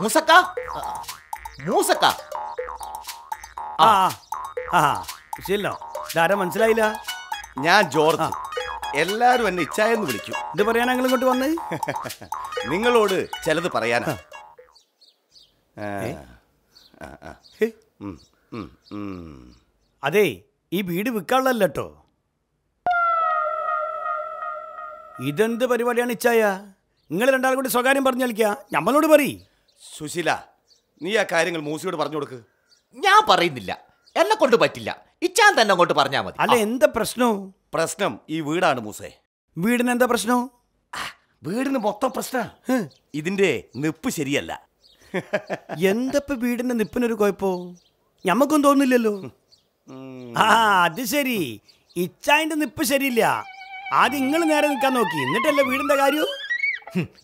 ಮೂಸಕ ಆ ಆ ಇಲ್ಲೋ ದಾರ മനസ്സിലായില്ല ഞാൻ ജോർജ് എല്ലാരും എന്നെ ഇച്ചായ എന്ന് വിളിക്കും ഇത് പറയാനാ നിങ്ങൾ ഇങ്ങോട്ട് വന്നേ നിങ്ങളോട് ചിലത് പറയാനാ അതേ ഈ വീട് വിൽക്കാനുള്ളല്ല ട്ടോ ഇതെന്ത് പരിപാടിയാണ് ഇച്ചായ നിങ്ങൾ രണ്ടാളും കൂടി സ്വകാര്യം പറഞ്ഞു കളിക്കാ നമ്മളോട് പറയ് സുശീല നീ ആ കാര്യങ്ങൾ മൂസിയോട് പറഞ്ഞു കൊടുക്ക് ഞാൻ പറയുന്നില്ല എന്നെ കൊണ്ട് പറ്റില്ല ഇച്ചാൻ തന്നെ അങ്ങോട്ട് പറഞ്ഞാ മതി അല്ല എന്താ പ്രശ്നം പ്രശ്നം ഈ വീടാണ് മൂസേ വീടിന് എന്താ പ്രശ്നം വീടിന് മൊത്തം പ്രശ്നാ ഇതിന്റെ നിപ്പ് ശരിയല്ല എന്തപ്പോ വീടിന്റെ നിപ്പിനൊരു കുഴപ്പോ ഞമ്മക്കൊന്നും തോന്നില്ലല്ലോ ആ അത് ശരി ഇച്ചാന്റെ നിപ്പ് ശരിയില്ല ആദ്യം നിങ്ങൾ നേരെ നിൽക്കാൻ നോക്കി എന്നിട്ടല്ലേ വീടിന്റെ കാര്യം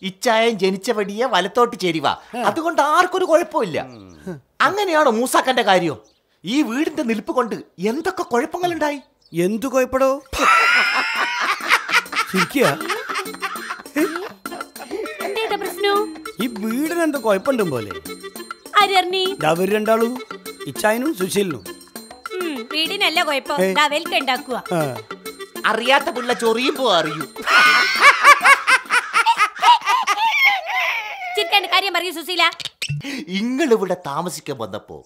ഇച്ചായൻ ജനിച്ച പടിയെ വലത്തോട്ട് ചേരിവാ അതുകൊണ്ട് ആർക്കൊരു കുഴപ്പമില്ല അങ്ങനെയാണോ മൂസാക്കന്റെ കാര്യം ഈ വീടിന്റെ നിൽപ്പ് കൊണ്ട് എന്തൊക്കെ കുഴപ്പങ്ങളുണ്ടായി എന്തു കുഴപ്പടോ ഈ വീടിന് എന്തോ കുഴപ്പമുണ്ടും പോലെ രണ്ടാളും ഇച്ചായനും സുശീലിനും വീടിനല്ല കുഴപ്പം അറിയാത്ത പിള്ള ചൊറിയുമ്പോ അറിയൂ ഇവിടെ താമസിക്കാൻ വന്നപ്പോ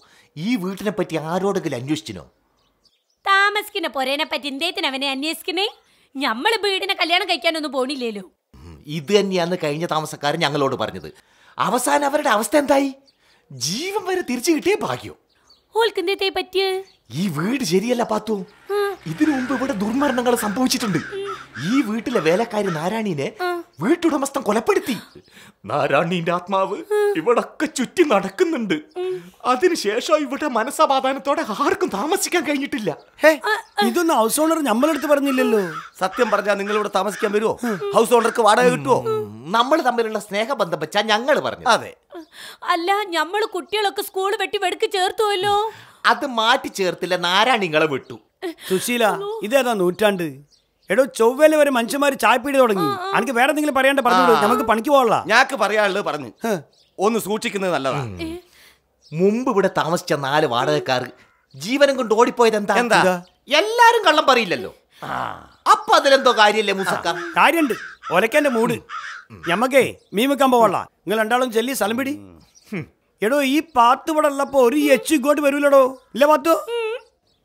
ഈ വീട്ടിനെ പറ്റി ആരോടെങ്കിലും അന്വേഷിച്ചോ താമസിക്കുന്ന പൊരേനെ പറ്റി എന്തേത്തിന് അവനെ അന്വേഷിക്കണേ ഞമ്മള് വീടിനെ കല്യാണം കഴിക്കാനൊന്നും പോണില്ലല്ലോ ഇത് തന്നെയാന്ന് കഴിഞ്ഞ താമസക്കാരൻ ഞങ്ങളോട് പറഞ്ഞത് അവസാനം അവരുടെ അവസ്ഥ എന്തായി ജീവൻ വരെ തിരിച്ചു കിട്ടിയ ഭാഗ്യോ ഓൽക്കെന്തേ പറ്റിയ ഈ വീട് ശരിയല്ല പാത്തു ഇതിനു മുമ്പ് ഇവിടെ ദുർമരണങ്ങൾ സംഭവിച്ചിട്ടുണ്ട് ഈ വീട്ടിലെ വേലക്കാരി നാരായണീനെ വീട്ടുടമസ്ഥൻ കൊലപ്പെടുത്തി നാരായണീന്റെ ആത്മാവ് ഇവിടൊക്കെ ചുറ്റി നടക്കുന്നുണ്ട് അതിനുശേഷം ഇവിടെ മനസ്സമാധാനത്തോടെ ആർക്കും താമസിക്കാൻ കഴിഞ്ഞിട്ടില്ല ഇതൊന്നും ഹൗസ് ഓണർ നമ്മളെടുത്ത് പറഞ്ഞില്ലല്ലോ സത്യം പറഞ്ഞാൽ നിങ്ങൾ ഇവിടെ താമസിക്കാൻ വരുമോ ഹൗസ് ഓണർക്ക് വാടക കിട്ടുമോ നമ്മൾ തമ്മിലുള്ള സ്നേഹബന്ധം വെച്ചാൽ ഞങ്ങൾ പറഞ്ഞു അതെ അല്ല ഞമ്മള് കുട്ടികളൊക്കെ സ്കൂൾ വെട്ടി വെടുക്ക് ചേർത്തുവല്ലോ അത് മാറ്റി ചേർത്തില്ല നാരായണിങ്ങളെ വിട്ടു സുശീല ഇതേതാ നൂറ്റാണ്ട് എടോ ചൊവ്വേല വരെ മനുഷ്യന്മാര് ചായപ്പീടി തുടങ്ങി എനിക്ക് വേറെ എന്തെങ്കിലും പറയാണ്ട് പറഞ്ഞോളൂ നമുക്ക് പണിക്ക് പോകാനുള്ള ഞാൻ പറയാനുള്ളത് പറഞ്ഞു ഒന്ന് സൂക്ഷിക്കുന്നത് നല്ലതാണ് മുമ്പ് ഇവിടെ താമസിച്ച 4 വാടകക്കാർ ജീവനം കൊണ്ട് ഓടിപ്പോയത് എന്താ എല്ലാരും കള്ളം പറയില്ലല്ലോ അപ്പൊ അതിലെന്തോ കാര്യല്ലേ മൂസക്ക കാര്യണ്ട് ഒലക്കന്റെ മൂട് ഞമ്മക്കേ മീൻ വെക്കാൻ പോകാനുള്ള നിങ്ങൾ രണ്ടാളും ചെല്ലി സ്ഥലം പിടി എടോ ഈ പാത്ത് ഇവിടെ ഉള്ളപ്പോ ഒരു എച്ച് ഇങ്ങോട്ട് വരൂലടോ ഇല്ല പാത്തു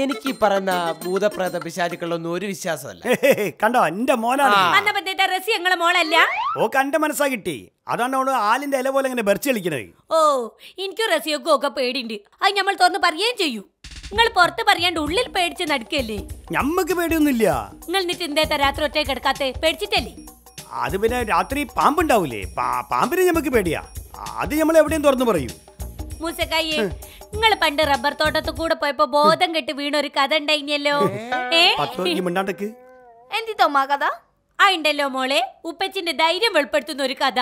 എനിക്ക് പറഞ്ഞ ഭൂതപ്രേത പിശാചുക്കളൊന്നും ഒരു വിശ്വാസമല്ല കണ്ടോ എന്റെ മോനല്ല ഓ കണ്ട മനസ്സാ കിട്ടി അതാണ് ആലിന്റെ ഇല പോലെ ബെർച്ച് കളിക്കുന്നത് ഓ എനിക്കും റസിയൊക്കെ ഒക്കെ പേടിയുണ്ട് അത് ഞമ്മൾ തുറന്ന് പറയുകയും ചെയ്യും നിങ്ങൾ പുറത്ത് പറയാണ്ട് ഉള്ളിൽ പേടിച്ച് നടക്കല്ലേ ഞമ്മക്ക് പേടിയൊന്നുമില്ല നിങ്ങൾ എന്നിട്ട് എന്തേത്താ രാത്രി ഒറ്റയ്ക്ക് കിടക്കാത്ത പേടിച്ചിട്ടല്ലേ അത് പിന്നെ രാത്രി പാമ്പുണ്ടാവൂലേ പാമ്പിനെ ഞമ്മക്ക് പേടിയാ അത് ഞമ്മൾ എവിടെയും തുറന്നു പറയും മൂസക്കായി നിങ്ങൾ പണ്ട് റബ്ബർ തോട്ടത്തിൽ കൂടെ പോയപ്പോ ബോധം കെട്ട് വീണ ഒരു കഥ ഉണ്ടായില്ലോ എന്തിത്തോമാ കഥ ആ ഉണ്ടല്ലോ മോളെ ഉപ്പച്ചിന്റെ ധൈര്യം വെളിപ്പെടുത്തുന്ന ഒരു കഥ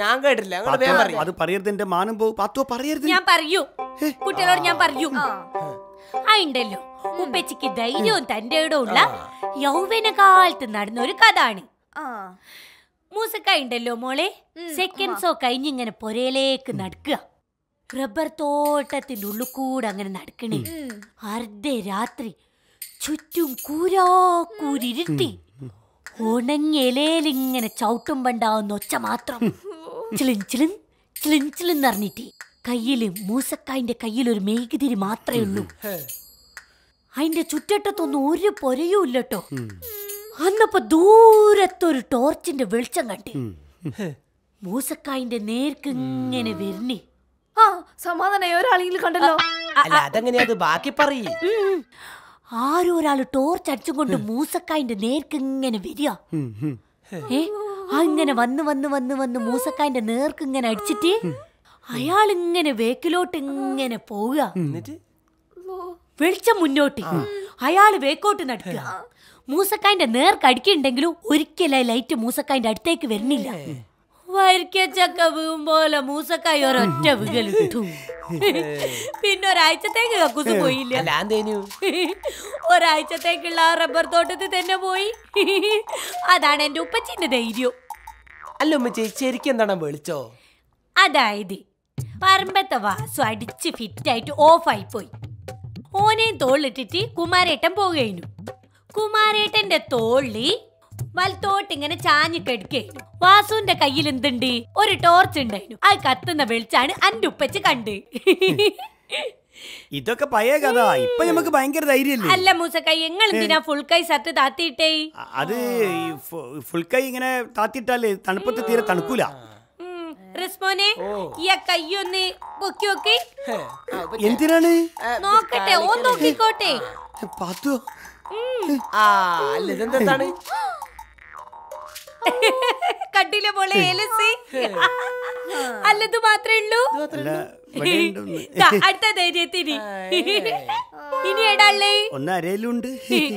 ഞാൻ കേട്ടില്ല ഞാൻ പറയൂ കുട്ടികളോട് ഞാൻ പറയൂ ആ ഉണ്ടല്ലോ ഉപ്പച്ചിക്ക് ധൈര്യവും തന്റെ ഉള്ള യൗവന കാലത്ത് നടന്ന ഒരു കഥ ആണ് മൂസക്കായി ഉണ്ടല്ലോ മോളെ സെക്കൻഡ്സോ കഴിഞ്ഞിങ്ങനെ പൊരയിലേക്ക് നടക്കുക റബ്ബർ തോട്ടത്തിന്റെ ഉള്ളു കൂടെ അങ്ങനെ നടക്കണേ അർദ്ധരാത്രി ചുറ്റും കൂരാക്കൂരിരുത്തി ഉണങ്ങിയ ഇലയിലിങ്ങനെ ചവിട്ടുമ്പോണ്ടാവുന്ന ഒച്ച മാത്രം ചിളിഞ്ചിലും ചിളിഞ്ചിലും നിറഞ്ഞിട്ട് കയ്യില് മൂസക്കായിന്റെ കയ്യിലൊരു മേഘുതിരി മാത്രമേ ഉള്ളൂ അതിന്റെ ചുറ്റട്ടത്തൊന്നും ഒരു പൊരയും ഇല്ലട്ടോ അന്നപ്പോ ദൂരത്തൊരു ടോർച്ചിന്റെ വെളിച്ചം കണ്ട് മൂസക്കായിന്റെ നേർക്കിങ്ങനെ വരുന്നേ ആരൊരാള് ടോർച്ച് അടിച്ചും കൊണ്ട് മൂസക്കായിന്റെ നേർക്ക് ഇങ്ങനെ വരിക അങ്ങനെ വന്ന് വന്ന് വന്ന് വന്ന് മൂസക്കായിന്റെ നേർക്ക് ഇങ്ങനെ അടിച്ചിട്ട് അയാൾ ഇങ്ങനെ വേക്കിലോട്ട് ഇങ്ങനെ പോവുക വെളിച്ചം മുന്നോട്ട് അയാൾ വേക്കോട്ട് നടക്കുക മൂസക്കായന്റെ നേർക്കടിക്കുണ്ടെങ്കിലും ഒരിക്കലായി ലൈറ്റ് മൂസക്കായന്റെ അടുത്തേക്ക് വരുന്നില്ല വരിക്കച്ചക്ക വീഴുമ്പോലെ മൂസക്കായ ഒരൊറ്റ വികലിട്ടു പിന്നെ ഒരാഴ്ചത്തേക്ക് കക്കൂസ് പോയില്ല ഒരാഴ്ചത്തേക്കുള്ള റബ്ബർ തോട്ടത്തിൽ തന്നെ പോയി അതാണ് എന്റെ ഉപ്പച്ചിന്റെ ധൈര്യം അല്ല ഉമ്മച്ചി ശരിക്കും എന്താണ് വിളിച്ചോ അതായത് പറമ്പത്തെ വാസു അടിച്ച് ഫിറ്റായിട്ട് ഓഫായി പോയി ഓനെയും തോളിട്ടിട്ട് കുമാരേട്ടൻ പോകുകയായിരുന്നു കുമാരേട്ടന്റെ തോളി വലത്തോട്ട് ഇങ്ങനെ ചാഞ്ഞിട്ടെടുക്കുകയായിരുന്നു വാസുവിന്റെ കയ്യിൽ എന്തുണ്ട് ഒരു ടോർച്ച് ഉണ്ടായിരുന്നു അത് കത്തുന്ന വെളിച്ചാണ് അന്റെ ഉപ്പച്ച് കണ്ട് ഇതൊക്കെ പഴയ കഥ ഇപ്പൊ നമുക്ക് ഭയങ്കര ധൈര്യല്ലേ അല്ല മൂസക്കായി നിങ്ങൾ എന്തിനാ ഫുൾ കൈ ഷർട്ട് താത്തിയിട്ടേ അത് ഫുൾ കൈ ഇങ്ങനെ താത്തിയിട്ടാലേ തണുപ്പത്ത് തീരെ തണുക്കൂല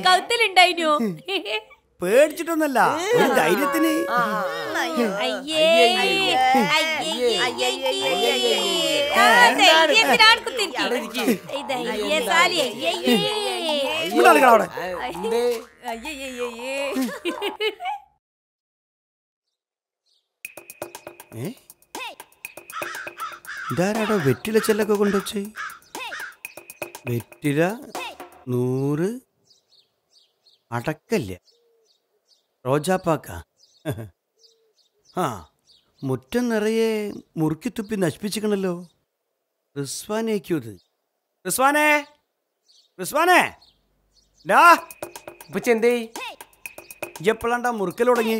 കൗത്തിലുണ്ടായിനോ പേടിച്ചിട്ടൊന്നല്ല ധൈര്യത്തിന് ഇതാരാടോ വെറ്റില ചെല്ലൊക്കെ കൊണ്ടുവച്ച് വെറ്റില 100 അടക്കല്ല റോജാപ്പാക്ക ആ മുറ്റം നിറയെ മുറുക്കി തുപ്പി നശിപ്പിച്ചിക്കണല്ലോ റിസ്വാനേക്കൂ ഇത് റിസ്വാനേ റിസ്വാനേ എന്തേ എപ്പോഴാണ്ടാ മുറുക്കൽ തുടങ്ങി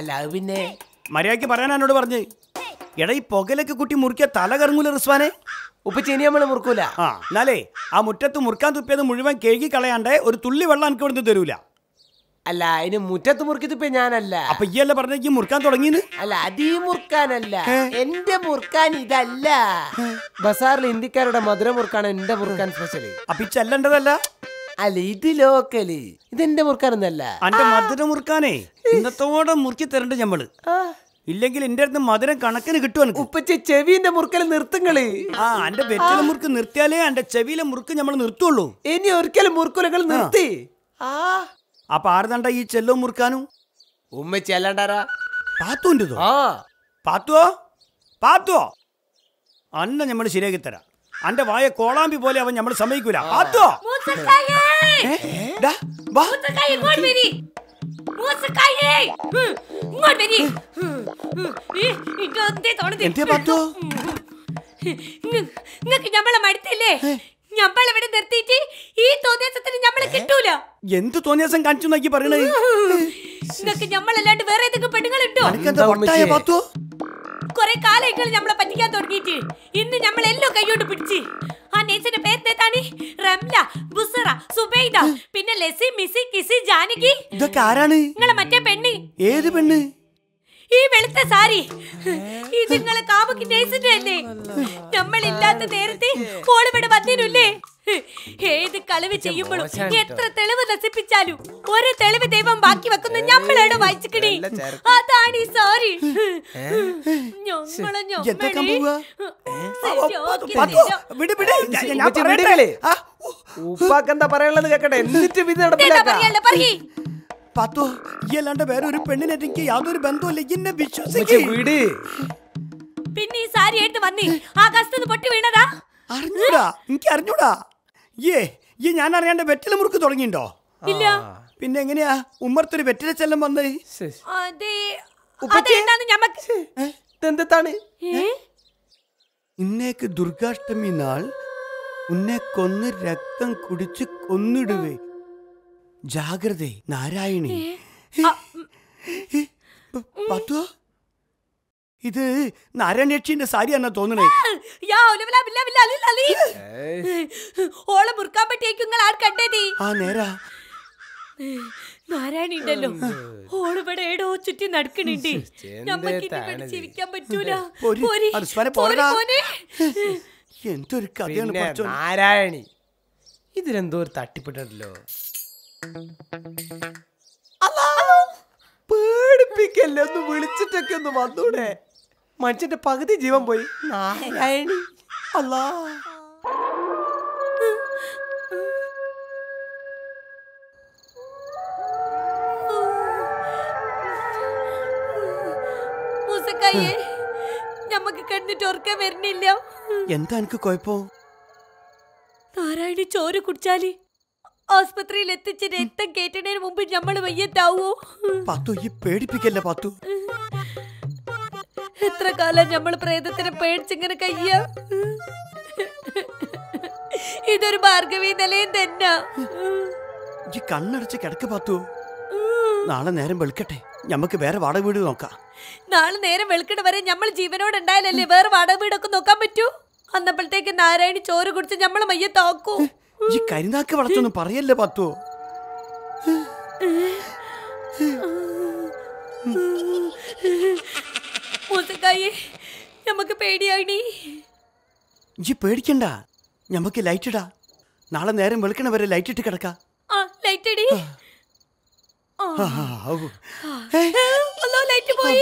അല്ല അത് പിന്നെ മര്യാദയ്ക്ക് പറയാൻ എന്നോട് പറഞ്ഞ് എടാ ഈ പുകയിലൊക്കെ കുട്ടി മുറിക്കുക തല കറങ്ങൂല റിസ്വാനെ ഉപ്പച്ചേനി നമ്മളെ മുറുക്കൂല ആ എന്നാലേ ആ മുറ്റത്ത് മുറുക്കാൻ തുപ്പിയത് മുഴുവൻ കേകി കളയാണ്ടേ ഒരു തുള്ളി വെള്ളം എനിക്ക് കൊടുത്ത് തരൂല അല്ല അതിന് മുറ്റത്ത് മുറുക്കിത്തിപ്പോ ഞാനല്ല അപ്പൊ ഈ അല്ല പറഞ്ഞ മുറുക്കാൻ തുടങ്ങിയത് അല്ല അതീ മുറുക്കാനല്ല എന്റെ മുറുക്കാൻ ഇതല്ല ബസാറിൽ ഇന്ത്യക്കാരുടെ മധുര മുറുക്കാണ് എന്റെ മുറുക്കാൻ സ്പെഷ്യൽ അപ്പൊ ചെല്ലണ്ടതല്ല അല്ല ഇത് ലോക്കല് ഇതെന്റെ മുറുക്കാനൊന്നല്ല എന്റെ മധുര മുറുക്കാനേ ഇന്നത്തോടെ മുറുക്കി തരണ്ട ഞമ്മള് ഇല്ലെങ്കിൽ എന്റെ അടുത്ത് മധുരം കണക്കിന് കിട്ടുവാൻ ഉപ്പച്ച ചെവിന്റെ മുറുക്കൽ നിർത്തുങ്ങള് ആ എന്റെ വെറ്റിലെ മുറുക്ക് നിർത്തിയാലേ എന്റെ ചെവിയിലെ മുറുക്ക് നമ്മൾ നിർത്തുള്ളൂ ഇനി ഒരിക്കലും മുറുക്കുലങ്ങൾ നിർത്തി ആ അപ്പൊ ആരുതണ്ട ഈ ചെല്ലോ മുറുക്കാനും ഉമ്മച്ചി അല്ലാണ്ടാരാ പാത്തുണ്ട് പാത്തുവോ പാത്തുവോ അന്ന ഞമ്മൾ ശരിയാക്കി തരാം അന്റെ വായ കോളാമ്പി പോലെ അവൻ ഞമ്മൾ സമ്മതിക്കൂല പാത്തുവോ ഞമ്മളെ മടുത്തില്ലേ എന്ത് തോന്നിയാസം കാണിച്ചു നോക്കി പറയണേ കൊറേ കാലങ്ങൾ ഞമ്മളെ പറ്റിക്കാൻ തുടങ്ങിയിട്ട് ഇന്ന് ഞമ്മൾ എല്ലാം കൈയോട്ട് പിടിച്ച് ആ നേച്ചന്റെ പേരെന്താണ് റംല ബുസറ സുബൈദ പിന്നെ ലസി മിസി കിസി ജാനകി ഇതൊക്കെ ആരാണ് നിങ്ങളെ മറ്റേ പെണ്ണ് ഏത് പെണ്ണ് ഈ വെളുത്ത സാരി ഇത് നിങ്ങളെ കാമുകി നേസിന്റെ അല്ലേ നമ്മളില്ലാത്ത നേരത്തെ കോളിവിടെ വന്നിരുല്ലേ ഏത് കളവ് ചെയ്യുമ്പോഴും എത്ര തെളിവ് നശിപ്പിച്ചാലും ഒരു തെളിവ് ദൈവം ബാക്കി വെക്കുന്ന ഞമ്മളോട് വായിച്ചിക്കണേ അതാണ് ഈ സോറി ഞമ്മളെ പാത്തോ ഈ അല്ലാണ്ട് വേറെ ഒരു പെണ്ണിനെ എനിക്ക് യാതൊരു ബന്ധമല്ല എന്നെ വിശ്വസിക്കൂടി പിന്നെ ഈ സാരി ആയിട്ട് വന്നേ ആകാശത്തുനിന്ന് പൊട്ടി വീണതാ അറിഞ്ഞൂടാ എനിക്ക് അറിഞ്ഞൂടാ ഏ ഈ ഞാൻ അറിയാണ്ട് വെറ്റില മുറുക്ക് തുടങ്ങിണ്ടോ ഇല്ല പിന്നെ എങ്ങനെയാ ഉമ്മർത്തൊരു വെറ്റില ചെല്ലം വന്നേ ഇന്നേക്ക് ദുർഗാഷ്ടമി നാൾ ഉന്നെ കൊന്ന് രക്തം കുടിച്ച് കൊന്നിടുവേ ജാഗ്രത നാരായണി പാത്തോ ഇത് നാരായണേക്ഷിന്റെ സാരിയാണോ തോന്നണേ നാരായണി ഉണ്ടല്ലോ ഓളിവിടെ ഏടോ ചുറ്റി നടക്കണിണ്ട് ജീവിക്കാൻ പറ്റൂല എന്തൊരു കഥയാണ് നാരായണി ഇതിലെന്തോ ഒരു തട്ടിപ്പിട്ടല്ലോ. പേടിപ്പിക്കല്ലോ, ഒന്ന് വിളിച്ചിട്ടൊക്കെ ഒന്ന് വന്നൂടെ. മനുഷ്യന്റെ പകുതി ജീവൻ പോയി. നാരായണി അല്ലാ. നാരായണി ചോര കുടിച്ചാല് ആസ്പത്രിയിൽ എത്തിച്ച് രക്തം കേറ്റുന്നതിന് മുമ്പ് ഞമ്മള് വയ്യത്താവോ? പേടിപ്പിക്കല്ലേ പാത്തു. എത്ര കാലം ഞമ്മള് പ്രേതത്തിനെ പേടിച്ചിങ്ങനെ കയ്യ. ഇതൊരു ഭാർഗവീ നിലയം തന്നെ. ഈ കണ്ണടച്ച് കിടക്ക് പാത്തു. നാളെ നേരം വെളുക്കട്ടെ, ഞമ്മക്ക് വേറെ വാടക വീട് നോക്കാം. നാളെ നേരം വെളുക്കണ വരെ ഞമ്മൾ ജീവനോട് ഉണ്ടായാലല്ലേ വേറെ വാടക വീടൊക്കെ നോക്കാൻ പറ്റൂ. അന്നപ്പോഴത്തേക്ക് നാരായണി ചോറ് കുടിച്ച് ഞമ്മളെ മയ്യത്താക്കൂ. ഈ കരിനാക്ക് വളർത്തൊന്നും പറയല്ലേ പാത്തോ. മൂസക്കായേ, നമുക്ക് പേടിയാണി. ഈ പേടിക്കണ്ട, ഞമ്മക്ക് ലൈറ്റ് ഇടാ. നാളെ നേരം വെളുക്കണ വരെ ലൈറ്റ് ഇട്ട് കിടക്കാം. ആ ലൈറ്റ് ഇടി. ഞമ്മളാണിതീടുത്തരി.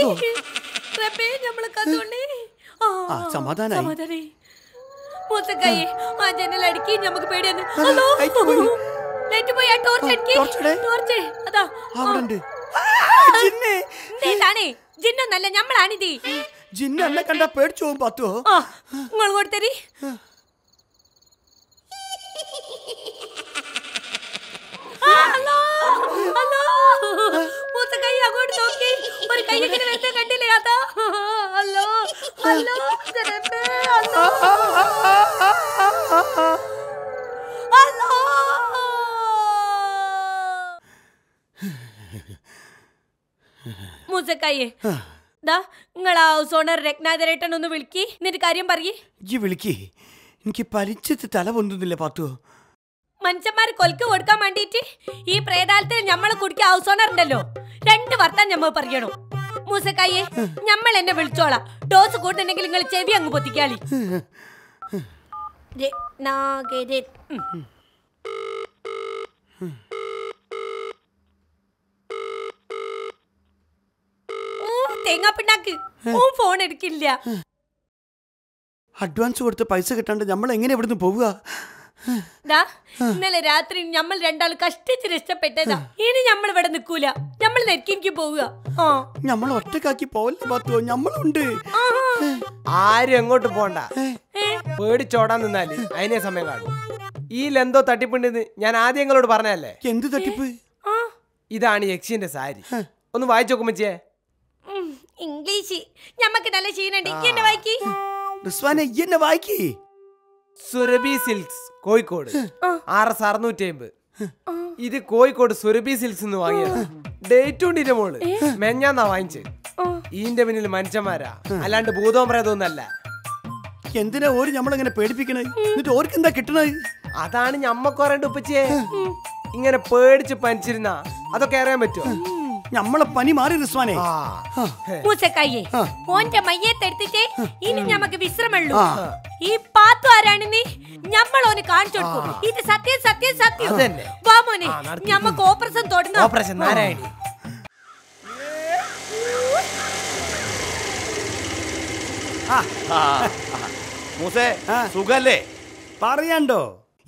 എനിക്ക് പരിചയത്ത് തല പൊന്തുന്നില്ല പാത്തു. മനുഷ്യന്മാർ കൊൽക്ക് കൊടുക്കാൻ വേണ്ടിട്ട് ഈ പ്രേതാലത്തിൽ ഞമ്മള് കുടിക്കുക ഹൗസ് ഓണർ ഉണ്ടല്ലോ, രണ്ട് വർത്താൻ ഞമ്മ പറയണോ. മൂസക്കായെ, ഞമ്മൾ എന്നെ വിളിച്ചോളാം. ഡോസ് കൂടുന്നുണ്ടെങ്കിൽ നിങ്ങൾ ചെവി അങ്ങ് പൊത്തിക്കാളി. തേങ്ങാപ്പിണ്ണാക്ക് ഫോൺ എടുക്കില്ല. അഡ്വാൻസ് കൊടുത്ത് പൈസ കിട്ടാണ്ട് നമ്മൾ എങ്ങനെ ഇവിടുന്ന് പോവുക? ഇന്നലെ രാത്രി ഞമ്മൾ രണ്ടാൾ കഷ്ടിച്ച് രക്ഷപ്പെട്ടതാ. ഇനി ഞമ്മൾ ഇവിടെ നിക്കൂല, ഞമ്മൾ നെറ്റിക്ക് പോവുക. ഞമ്മൾ ഒറ്റക്കാക്കി പോവല്ലോ, ഞമ്മളുണ്ട്. ആരും എങ്ങോട്ട് പോണ്ട. പേടിച്ചോടാൻ നിന്നാല് അതിനെ സമയം കാണും. ഈ ലെന്തോ തട്ടിപ്പുണ്ടെന്ന് ഞാൻ ആദ്യം നിങ്ങളോട് പറഞ്ഞല്ലേ. എന്ത് തട്ടിപ്പ്? ഇതാണ് യക്ഷിന്റെ സാരി. ഒന്ന് വായിച്ചു നോക്കുമ്പോ ചേ ഇംഗ്ലീഷ് ഞമ്മക്ക് നല്ല ക്ഷീണുണ്ട്. എന്നെ വായിക്കി റിസ്വാനെ, എന്നെ വായിക്കി. സുരഭി സിൽക്സ് കോഴിക്കോട്, 6,650. ഇത് കോഴിക്കോട് സുരഭി സിൽക്സ് വാങ്ങിയത്. ഡേറ്റ് ഉണ്ട് മോള്, മെഞ്ഞാന്നാ വാങ്ങിച്ചത്. ഈന്റെ പിന്നിൽ മനുഷ്യന്മാരാ, അല്ലാണ്ട് ഭൂതവും പ്രേതമൊന്നല്ല. എന്തിനാ ഓര് ഞമ്മളിങ്ങനെ പേടിപ്പിക്കണേ? എന്നിട്ട് ഓർക്ക് എന്താ കിട്ടണത്? അതാണ് ഞമ്മക്കോറേണ്ട ഉപ്പച്ചേ. ഇങ്ങനെ പേടിച്ച് പനിച്ചിരുന്ന അതൊക്കെ അറിയാൻ പറ്റുമോ? ഞമ്മളെ പനി മാറി റിസ്വാനെ. മൂസക്കായേ, ഓന്റെ മയ്യത്തെടുത്തിട്ടേ ഇനി ഞമ്മക്ക് വിശ്രമമുള്ളൂ. ഈ പാത്തു ആരാണെന്ന് ഞമ്മൾ ഓന് കാണിച്ചു കൊടുക്കും. ഇത് സത്യം സത്യം സത്യം. വാ മോനെ, ഞമ്മക്ക് ഓപ്പറേഷൻ തൊടുന്ന ഓപ്പറേഷൻ നാരായണി. സുഖല്ലേ? പറയണ്ടോ,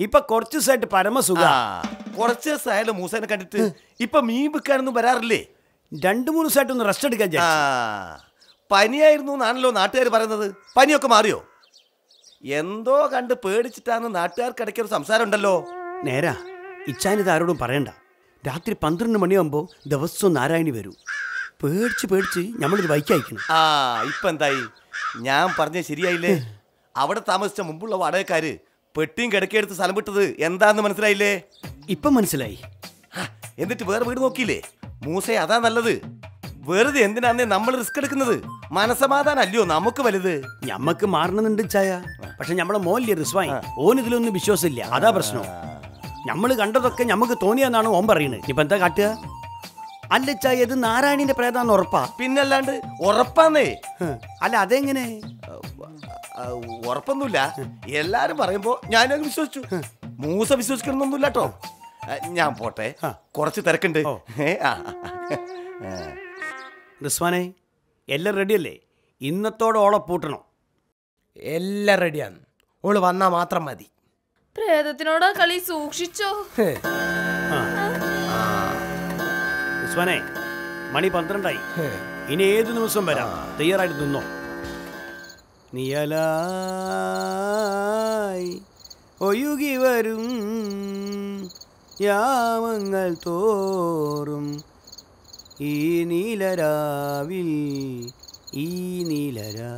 ഇപ്പൊ കുറച്ചു ദിവസമായിട്ട് പരമസുഖ. കുറച്ച് ദിവസമായാലും മൂസേനെ കണ്ടിട്ട്. ഇപ്പൊ മീൻ വിൽക്കാനൊന്നും വരാറില്ലേ? 2-3 ദിവസമായിട്ടൊന്ന് റെസ്റ്റ് എടുക്കാൻ. പനിയായിരുന്നു എന്നാണല്ലോ നാട്ടുകാർ പറയുന്നത്. പനിയൊക്കെ മാറിയോ? എന്തോ കണ്ട് പേടിച്ചിട്ടാന്ന് നാട്ടുകാർക്കിടയ്ക്ക് ഒരു സംസാരം ഉണ്ടല്ലോ. നേരാ, ഇച്ചാനിത് ആരോടും പറയണ്ട. രാത്രി 12 മണിയാകുമ്പോൾ ദിവസവും നാരായണി വരൂ. പേടിച്ച് പേടിച്ച് ഞമ്മളിത് ബൈക്കയക്കണം. ആ ഇപ്പൊ എന്തായി? ഞാൻ പറഞ്ഞത് ശരിയായില്ലേ? അവിടെ താമസിച്ച മുമ്പുള്ള വാടകക്കാര് പെട്ടിയും കിടക്കെടുത്ത് സ്ഥലം വിട്ടത് എന്താന്ന് മനസ്സിലായില്ലേ? ഇപ്പൊ മനസ്സിലായി. എന്നിട്ട് വേറെ വീട് നോക്കിയില്ലേ മൂസേ? അതാ നല്ലത്. വെറുതെ എന്തിനാന്നേ നമ്മൾ റിസ്ക് എടുക്കുന്നത്? മനസമാധാനം അല്ലയോ നമുക്ക് വലുത്. ഞമ്മക്ക് മാറണമെന്നുണ്ട് ചായ. പക്ഷെ ഞമ്മളെ മോനില്ലേ റിസ്വായി, ഓൻ ഇതിലൊന്നും വിശ്വാസമില്ല. അതാ പ്രശ്നം. ഞമ്മള് കണ്ടതൊക്കെ ഞമ്മക്ക് തോന്നിയെന്നാണ് ഓൻ പറയുന്നത്. ഇപ്പൊ എന്താ കാട്ടുക? അല്ല ചായ, ഇത് നാരായണിന്റെ പ്രേതാന്ന് ഉറപ്പാ. പിന്നല്ലാണ്ട് ഉറപ്പാന്നേ. അല്ല അതെങ്ങനെ? ഉറപ്പൊന്നുമില്ല, എല്ലാരും പറയുമ്പോ ഞാനത് വിശ്വസിച്ചു. മൂസ വിശ്വസിക്കണമെന്നൊന്നുമില്ല കേട്ടോ. ഞാൻ പോട്ടെ, കുറച്ച് തിരക്കുണ്ട്. റിസ്വാനെ എല്ലാം റെഡിയല്ലേ? ഇന്നത്തോടെ ഓളെ പൂട്ടണം. എല്ലാം റെഡിയാണ്, ഓള് വന്നാൽ മാത്രം മതി. പ്രേതത്തിനോട് കളി സൂക്ഷിച്ചോ. റിസ്വാനെ മണി 12 ആയി, ഇനി ഏത് ദിവസം വരാം, തയ്യാറായിട്ട് നിന്നോ. നിയലായി ഒഴുകി വരും യാമങ്ങൾ തോറും ഈ നീലരാവിൽ ഈ നീലരാ.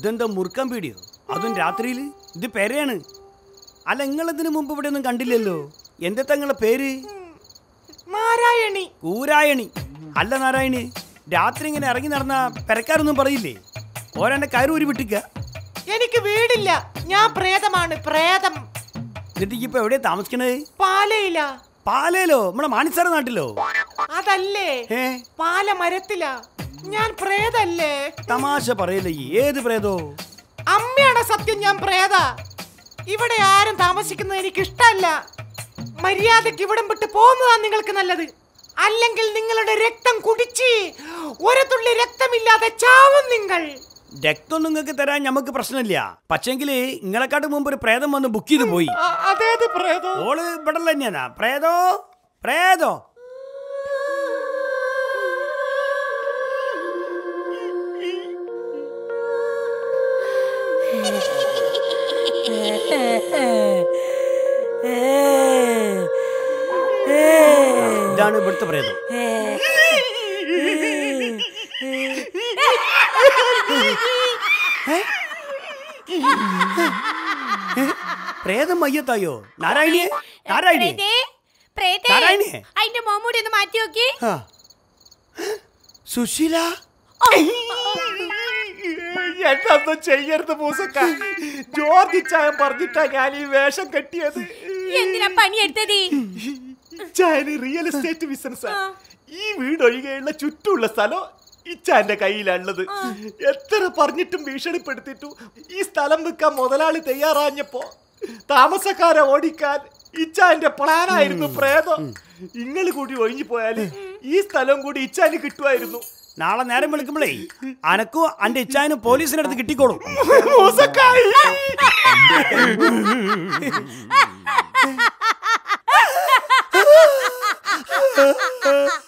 ഇതെന്താ മുറുക്കാൻ പീടിയോ? അതും രാത്രിയിൽ? ഇത് പേരാണ്. അല്ല, നിങ്ങളതിന് മുമ്പ് ഇവിടെ ഒന്നും കണ്ടില്ലല്ലോ. എന്റെ തങ്ങളെ പേര് നാരായണി. ഊരായണി അല്ല നാരായണി. രാത്രി ഇങ്ങനെ ഇറങ്ങി നടന്ന പെരക്കാരൊന്നും പറയില്ലേ? ഓരാന്റെ കയറി ഒരു വിട്ടിക്ക. എനിക്ക് വീടില്ല, ഞാൻ പ്രേതമാണ്, പ്രേതം. എന്നിട്ട് ഇപ്പൊ എവിടെയാ താമസിക്കണേ? പാലയില. പാലയിലോ? നമ്മുടെ മാണിസാറ നാട്ടിലോ? അതല്ലേ, പാല മരത്തില. ഞാൻ പ്രേതല്ലേ? തമാശ പറയല്ലേ. ഏത് പ്രേതോ? അമ്മയാണ് സത്യം, ഞാൻ പ്രേത. ഇവിടെ ആരും താമസിക്കുന്നത് എനിക്ക് ഇഷ്ടമല്ല. മര്യാദക്ക് ഇവിടം വിട്ട് പോകുന്നതാണ് നിങ്ങൾക്ക് നല്ലത്. അല്ലെങ്കിൽ നിങ്ങളുടെ രക്തം കുടിച്ച് ഒരു തുള്ളി രക്തമില്ലാതെ ചാവും നിങ്ങൾ. രക്തം നിങ്ങൾക്ക് തരാൻ ഞമ്മക്ക് പ്രശ്നമില്ല. പക്ഷെങ്കിൽ നിങ്ങളെക്കാട്ട് മുമ്പ് ഒരു പ്രേതം വന്ന് ബുക്ക് ചെയ്ത് പോയി. അതേത് പ്രേതോ? ഓള് ഇവിടെ തന്നെയാ. പ്രേതോ പ്രേതോ ഇതാണ് ഇവിടുത്തെ പ്രേതം. പ്രേതം മയ്യത്തായോ? നാരായണിയെ, നാരായണിയെ അതിന്റെ മോമൂടി ഒന്ന് മാറ്റി നോക്കി. സുശീല എന്നൊന്നും ചെയ്യരുത് മൂസക്ക. ജോർജി ചായം പറഞ്ഞിട്ടാ ഞാൻ ഈ വേഷം കെട്ടിയത്. എന്തിനാ പണിയെടുത്തത്? ഇച്ചാന് റിയൽ എസ്റ്റേറ്റ് ബിസിനസ്സാ. ഈ വീടൊഴികെയുള്ള ചുറ്റുമുള്ള സ്ഥലം ഇച്ചാന്റെ കയ്യിലുള്ളത്. എത്ര പറഞ്ഞിട്ടും ഭീഷണിപ്പെടുത്തിയിട്ടും ഈ സ്ഥലം വിൽക്കാൻ മുതലാളി തയ്യാറാഞ്ഞപ്പോ താമസക്കാരെ ഓടിക്കാൻ ഇച്ചാന്റെ പ്ലാനായിരുന്നു പ്രേതം. നിങ്ങൾ കൂടി ഒഴിഞ്ഞു പോയാല് ഈ സ്ഥലം കൂടി ഇച്ചാന് കിട്ടുമായിരുന്നു. നാളെ നേരം വിളിക്കുമ്പോഴേ അനക്കും അന്റെ ഇച്ചായനും പോലീസിനടുത്ത് കിട്ടിക്കോളും.